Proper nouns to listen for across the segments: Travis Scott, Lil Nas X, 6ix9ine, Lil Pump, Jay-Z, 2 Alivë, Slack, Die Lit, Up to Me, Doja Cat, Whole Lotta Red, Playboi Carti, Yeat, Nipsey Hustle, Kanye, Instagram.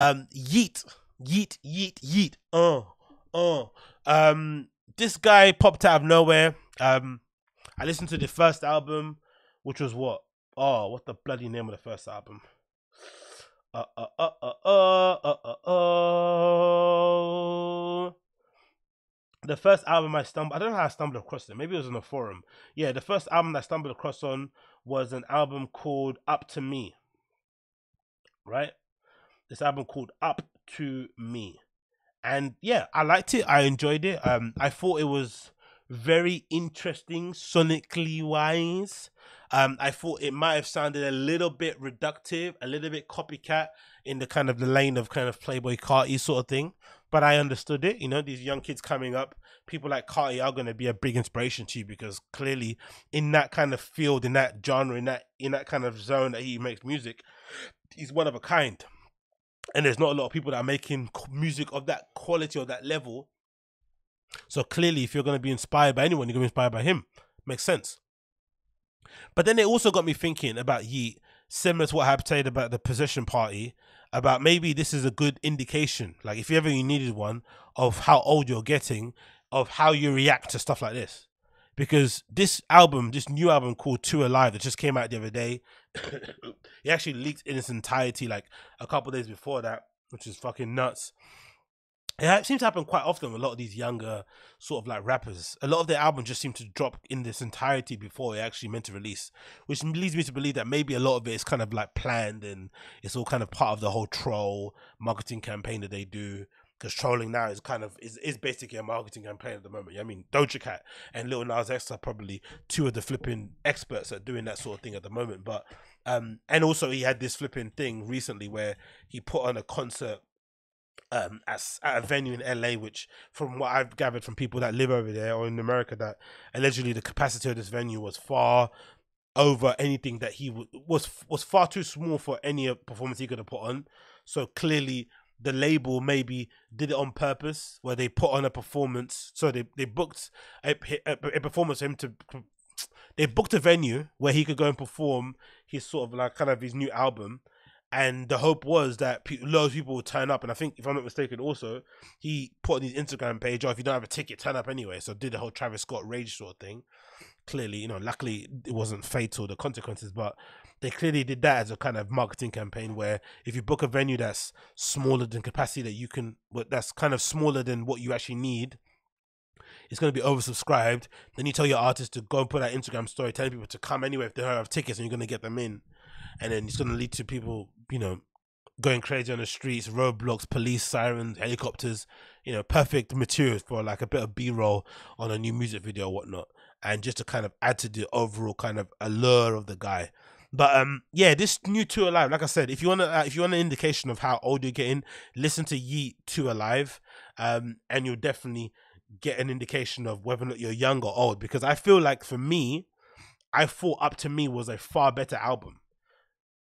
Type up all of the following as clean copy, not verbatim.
Yeat. This guy popped out of nowhere. I listened to the first album, which was what? Oh, what the bloody name of the first album? The first album I stumbled, I don't know how I stumbled across it. Maybe it was on a forum. Yeah, the first album I stumbled across on was an album called Up to Me. Right? This album called Up to Me. And yeah, I liked it. I enjoyed it. I thought it was very interesting sonically wise. I thought it might have sounded a little bit reductive, a little bit copycat in the kind of the lane of kind of Playboi Carti sort of thing. But I understood it. You know, these young kids coming up, people like Carti are going to be a big inspiration to you, because clearly in that kind of field, in that genre, in that kind of zone that he makes music, he's one of a kind. And there's not a lot of people that are making music of that quality or that level. So clearly, if you're going to be inspired by anyone, you're going to be inspired by him. Makes sense. But then it also got me thinking about Yeat, similar to what I've said about the Possession Party, about maybe this is a good indication, like if ever you needed one, of how old you're getting, of how you react to stuff like this. Because this album, this new album called 2 Alivë that just came out the other day, it actually leaked in its entirety like a couple of days before that, which is fucking nuts. It seems to happen quite often with a lot of these younger sort of like rappers. A lot of their albums just seem to drop in this entirety before they're actually meant to release, which leads me to believe that maybe a lot of it is kind of like planned and it's all kind of part of the whole troll marketing campaign that they do. Because trolling now is kind of is basically a marketing campaign at the moment. I mean, Doja Cat and Lil Nas X are probably two of the flipping experts at doing that sort of thing at the moment. But and also he had this flipping thing recently where he put on a concert at a venue in LA, which from what I've gathered from people that live over there or in America, that allegedly the capacity of this venue was far over anything that he was far too small for any performance he could have put on. So clearly the label maybe did it on purpose, where they put on a performance. So they booked a performance for him to, they booked a venue where he could go and perform his sort of like kind of his new album. And the hope was that loads of people would turn up. And I think, if I'm not mistaken, also, he put on his Instagram page, oh, if you don't have a ticket, turn up anyway. So did the whole Travis Scott rage sort of thing. Clearly, you know, luckily it wasn't fatal, the consequences, but they clearly did that as a kind of marketing campaign where if you book a venue that's smaller than capacity that you can, that's kind of smaller than what you actually need, it's going to be oversubscribed. Then you tell your artist to go and put out Instagram story, telling people to come anyway if they don't have tickets, and you're going to get them in. And then it's going to lead to people, you know, going crazy on the streets, roadblocks, police, sirens, helicopters, you know, perfect materials for like a bit of B-roll on a new music video or whatnot. And just to kind of add to the overall kind of allure of the guy. But yeah, this new 2 Alivë, like I said, if you want an indication of how old you're getting, listen to Yeat 2 Alivë, and you'll definitely get an indication of whether or not you're young or old. Because I feel like for me, I thought Up to Me was a far better album.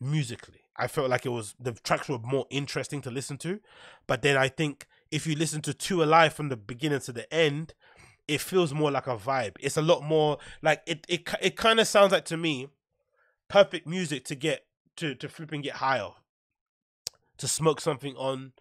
Musically, I felt like it was, the tracks were more interesting to listen to. But then I think if you listen to 2 Alivë from the beginning to the end, it feels more like a vibe. It's a lot more like it kind of sounds like, to me, perfect music to get to flip and get high off, to smoke something on,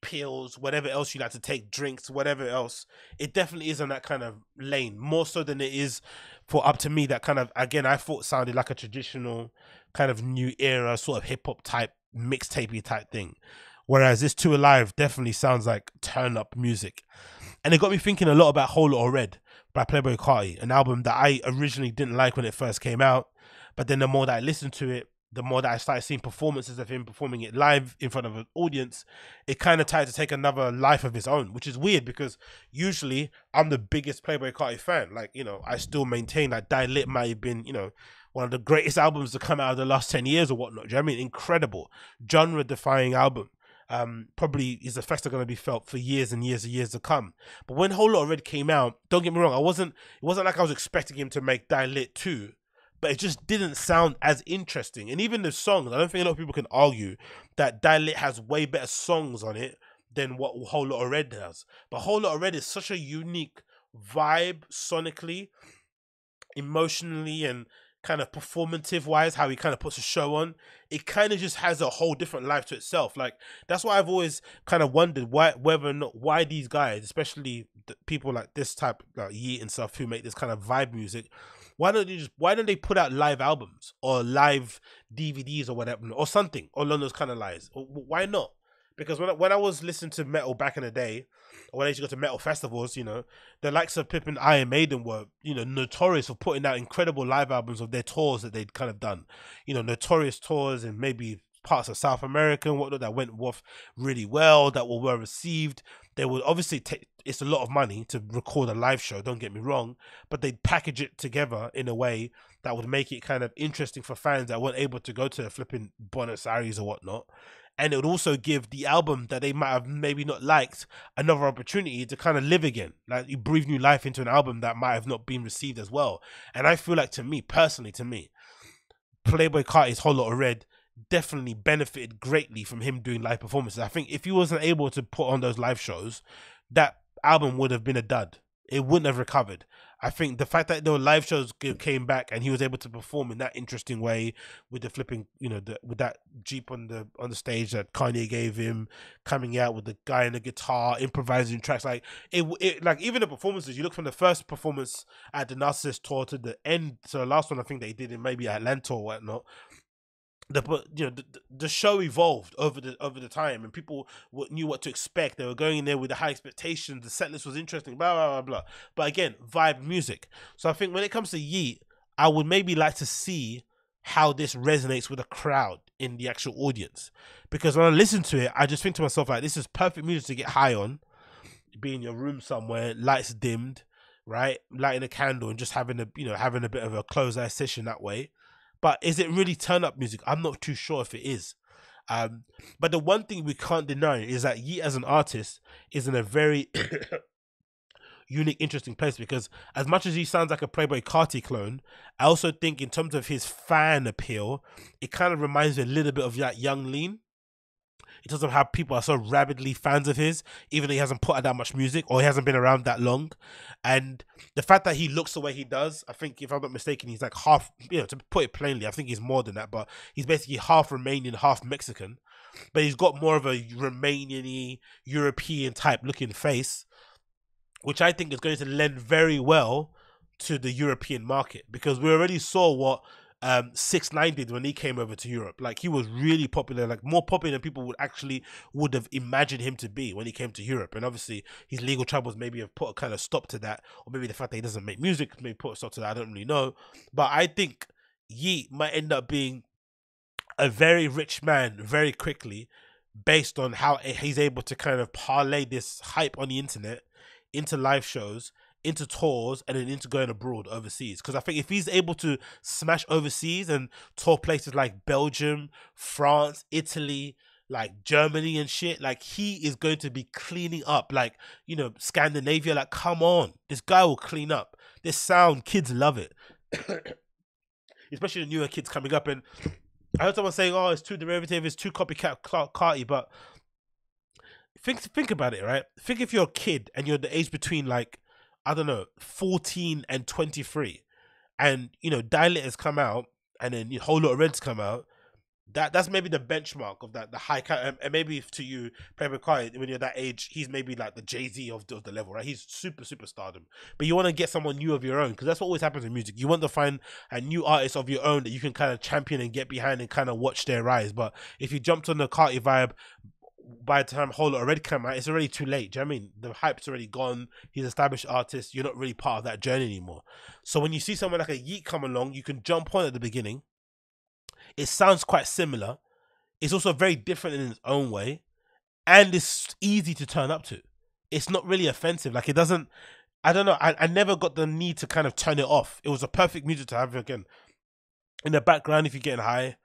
pills, whatever else you like to take, drinks, whatever else. It definitely is on that kind of lane, more so than it is for Up to Me, that kind of, again, I thought sounded like a traditional kind of new era sort of hip-hop type, mixtapey type thing, whereas this 2 Alivë definitely sounds like turn up music. And it got me thinking a lot about Whole Lotta Red by Playboi Carti, an album that I originally didn't like when it first came out, but then the more that I listened to it, the more that I started seeing performances of him performing it live in front of an audience, it kind of tried to take another life of its own, which is weird because usually I'm the biggest Playboi Carti fan. Like, you know, I still maintain that Die Lit might have been, you know, one of the greatest albums to come out of the last 10 years or whatnot. Do you know what I mean? Incredible, genre-defying album. Probably his effects are going to be felt for years and years and years to come. But when Whole Lotta Red came out, don't get me wrong, it wasn't like I was expecting him to make Die Lit 2. But it just didn't sound as interesting. And even the songs, I don't think a lot of people can argue that Die Lit has way better songs on it than what Whole Lotta Red does. But Whole Lotta Red is such a unique vibe sonically, emotionally, and kind of performative wise, how he kind of puts a show on, it kind of just has a whole different life to itself. Like, that's why I've always kind of wondered why these guys, especially the people like this type, like Yeat and stuff, who make this kind of vibe music, why don't they put out live albums or live DVDs or whatever, or something along those kind of lines? Why not? Because when I was listening to metal back in the day, or when I used to go to metal festivals, you know, the likes of Pippin, Iron Maiden were, you know, notorious for putting out incredible live albums of their tours that they'd kind of done. You know, notorious tours and maybe parts of South America and whatnot that went off really well, that were well received. They would obviously take, it's a lot of money to record a live show, don't get me wrong, but they'd package it together in a way that would make it kind of interesting for fans that weren't able to go to flipping Buenos Aires or whatnot. And it would also give the album that they might have maybe not liked another opportunity to kind of live again. Like, you breathe new life into an album that might have not been received as well. And I feel like, to me, personally, to me, Playboi Carti's Whole Lotta Red definitely benefited greatly from him doing live performances. I think if he wasn't able to put on those live shows, that album would have been a dud. It wouldn't have recovered. I think the fact that the live shows came back and he was able to perform in that interesting way with the flipping, you know, with that Jeep on the stage that Kanye gave him, coming out with the guy and the guitar, improvising tracks, like it like, even the performances, you look from the first performance at the Narcissist tour to the end, so the last one I think they did in maybe Atlanta or whatnot. The show evolved over the time, and people knew what to expect. They were going in there with the high expectations. The set list was interesting, blah blah blah blah. But again, vibe music. So I think when it comes to Yeat, I would maybe like to see how this resonates with a crowd in the actual audience, because when I listen to it, I just think to myself, like, this is perfect music to get high on, be in your room somewhere, lights dimmed, right, lighting a candle and just having a bit of a closed eye session that way. But is it really turn-up music? I'm not too sure if it is. But the one thing we can't deny is that Yeat as an artist is in a very unique, interesting place, because as much as he sounds like a Playboi Carti clone, I also think in terms of his fan appeal, it kind of reminds me a little bit of that Young Lean. It doesn't have people are so rabidly fans of his, even though he hasn't put out that much music or he hasn't been around that long. And the fact that he looks the way he does, I think, if I'm not mistaken, he's like half, you know, to put it plainly, I think he's more than that, but he's basically half Romanian, half Mexican. But he's got more of a Romanian-y, European type looking face, which I think is going to lend very well to the European market, because we already saw what 6ix9ine did when he came over to Europe. Like, he was really popular, like more popular than people would have imagined him to be when he came to Europe. And obviously his legal troubles maybe have put a kind of stop to that, or maybe the fact that he doesn't make music may put a stop to that. I don't really know, but I think Yeat might end up being a very rich man very quickly, based on how he's able to kind of parlay this hype on the internet into live shows, into tours, and then into going abroad overseas. Because I think if he's able to smash overseas and tour places like Belgium, France, Italy, like Germany and shit, like, he is going to be cleaning up, like, you know, Scandinavia. Like, come on, this guy will clean up. This sound, kids love it. Especially the newer kids coming up. And I heard someone saying, oh, it's too derivative, it's too copycat Carti. But think about it, right? Think if you're a kid and you're the age between, like, I don't know, 14 and 23, and, you know, Die Lit has come out, and then Whole Lotta Red's come out. That's maybe the benchmark of that, the high, and maybe if to you, Playboi Carti, when you're that age, he's maybe like the Jay-Z of the level, right? He's super stardom. But you want to get someone new of your own, because that's what always happens in music. You want to find a new artist of your own that you can kind of champion and get behind and kind of watch their rise. But if you jumped on the Carti vibe, by the time Whole Lotta Red came out, it's already too late. Do you know what I mean? The hype's already gone. He's an established artist. You're not really part of that journey anymore. So when you see someone like a Yeat come along, you can jump on at the beginning. It sounds quite similar. It's also very different in its own way. And it's easy to turn up to. It's not really offensive. Like, it doesn't, I don't know. I never got the need to kind of turn it off. It was a perfect music to have, again, in the background if you're getting high,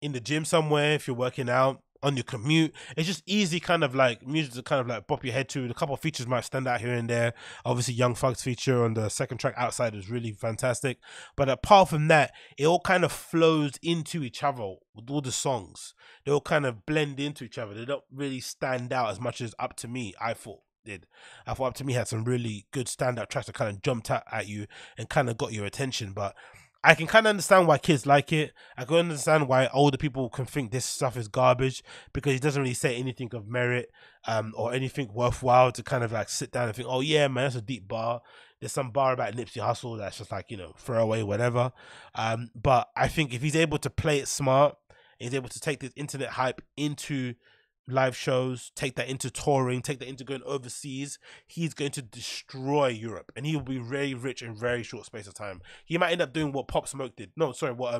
in the gym somewhere if you're working out, on your commute. It's just easy kind of like music to kind of like bop your head to. A couple of features might stand out here and there. Obviously Young Thug's feature on the second track Outside is really fantastic, but apart from that, it all kind of flows into each other. With all the songs, they all kind of blend into each other. They don't really stand out as much as Up to Me, I thought, did. I thought Up to Me had some really good standout tracks that kind of jumped out at you and kind of got your attention. But I can kind of understand why kids like it. I can understand why older people can think this stuff is garbage, because it doesn't really say anything of merit or anything worthwhile to kind of like sit down and think, oh yeah, man, that's a deep bar. There's some bar about Nipsey Hustle that's just like, you know, throw away, whatever. But I think if he's able to play it smart, he's able to take this internet hype into live shows, take that into touring, take that into going overseas, he's going to destroy Europe, and he will be very rich in very short space of time. He might end up doing what Pop Smoke did, no, sorry, what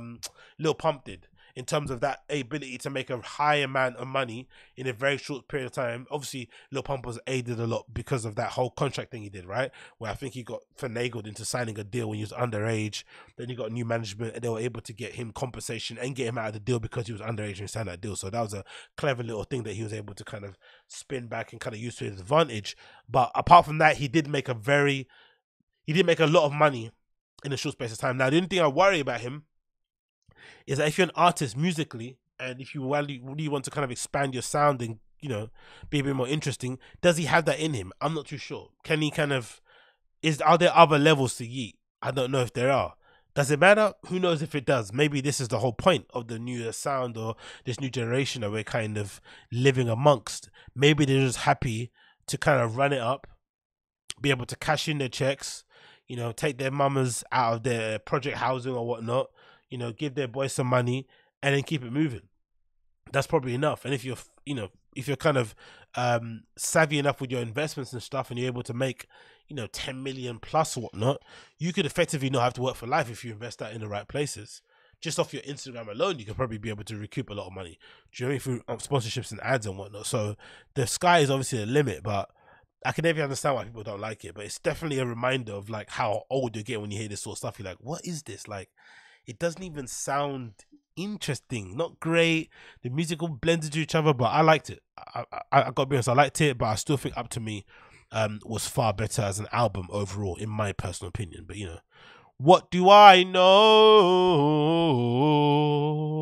Lil Pump did, in terms of that ability to make a high amount of money in a very short period of time. Obviously, Lil Pump was aided a lot because of that whole contract thing he did, right? Where I think he got finagled into signing a deal when he was underage. Then he got new management and they were able to get him compensation and get him out of the deal because he was underage and he signed that deal. So that was a clever little thing that he was able to kind of spin back and kind of use to his advantage. But apart from that, he did make a lot of money in a short space of time. Now, the only thing I worry about him is that if you're an artist musically, and if you really want to kind of expand your sound and, you know, be a bit more interesting, does he have that in him? I'm not too sure. Can he kind of, are there other levels to Yeat? I don't know if there are. Does it matter? Who knows if it does? Maybe this is the whole point of the newer sound or this new generation that we're kind of living amongst. Maybe they're just happy to kind of run it up, be able to cash in their checks, you know, take their mamas out of their project housing or whatnot, you know, give their boy some money and then keep it moving. That's probably enough. And if you're, you know, if you're kind of savvy enough with your investments and stuff, and you're able to make, you know, 10 million plus or whatnot, you could effectively not have to work for life if you invest that in the right places. Just off your Instagram alone, you could probably be able to recoup a lot of money. Do you know, through sponsorships and ads and whatnot. So the sky is obviously the limit, but I can never understand why people don't like it. But it's definitely a reminder of like how old you get when you hear this sort of stuff. You're like, what is this? Like, it doesn't even sound interesting. Not great. The musical blended to each other, but I liked it. I got to be honest, I liked it, but I still think Up to Me was far better as an album overall, in my personal opinion. But, you know, what do I know?